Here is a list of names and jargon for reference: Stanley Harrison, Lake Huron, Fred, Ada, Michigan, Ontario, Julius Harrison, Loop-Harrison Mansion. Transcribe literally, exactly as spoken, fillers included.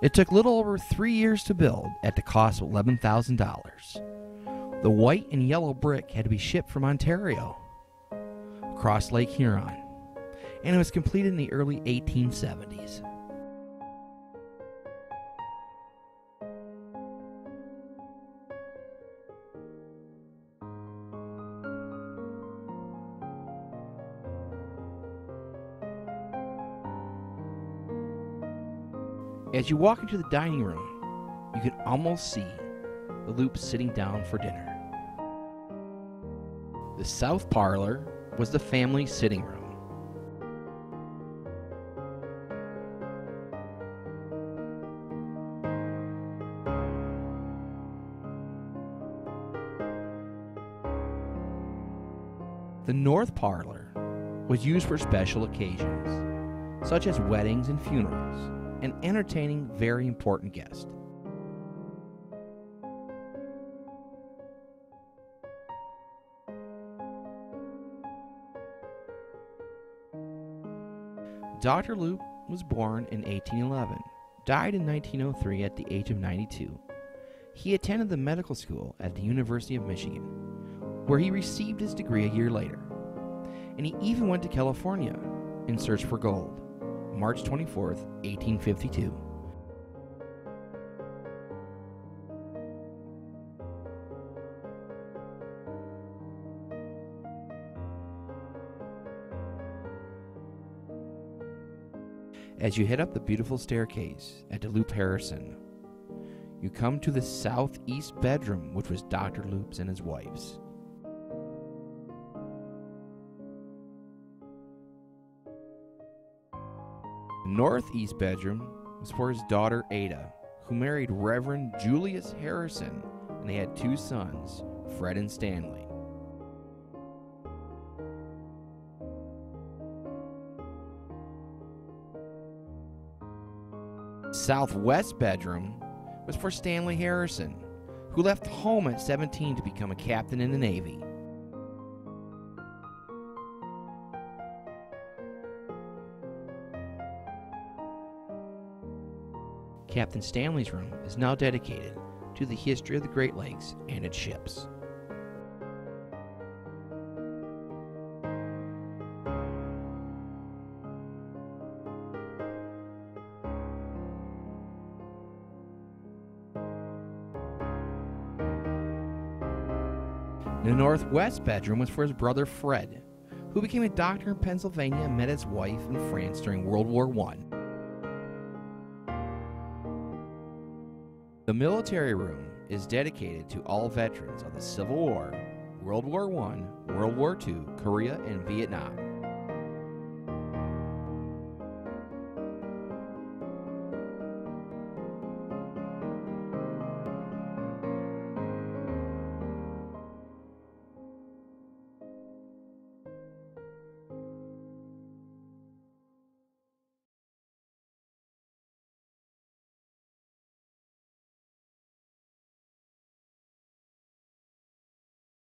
It took little over three years to build at the cost of eleven thousand dollars. The white and yellow brick had to be shipped from Ontario across Lake Huron, and it was completed in the early eighteen seventies. As you walk into the dining room, you can almost see the Loop sitting down for dinner. The south parlor was the family sitting room. The north parlor was used for special occasions, such as weddings and funerals, and entertaining very important guests. Doctor Loop was born in eighteen eleven, died in nineteen oh three at the age of ninety-two. He attended the medical school at the University of Michigan, where he received his degree a year later. And he even went to California in search for gold, March twenty-fourth, eighteen fifty-two. As you head up the beautiful staircase at the Loop-Harrison, you come to the southeast bedroom, which was Doctor Loop's and his wife's. The northeast bedroom was for his daughter Ada, who married Reverend Julius Harrison, and they had two sons, Fred and Stanley. The southwest bedroom was for Stanley Harrison, who left home at seventeen to become a captain in the Navy. Captain Stanley's room is now dedicated to the history of the Great Lakes and its ships. The northwest bedroom was for his brother Fred, who became a doctor in Pennsylvania and met his wife in France during World War One. The military room is dedicated to all veterans of the Civil War, World War One, World War Two, Korea, and Vietnam.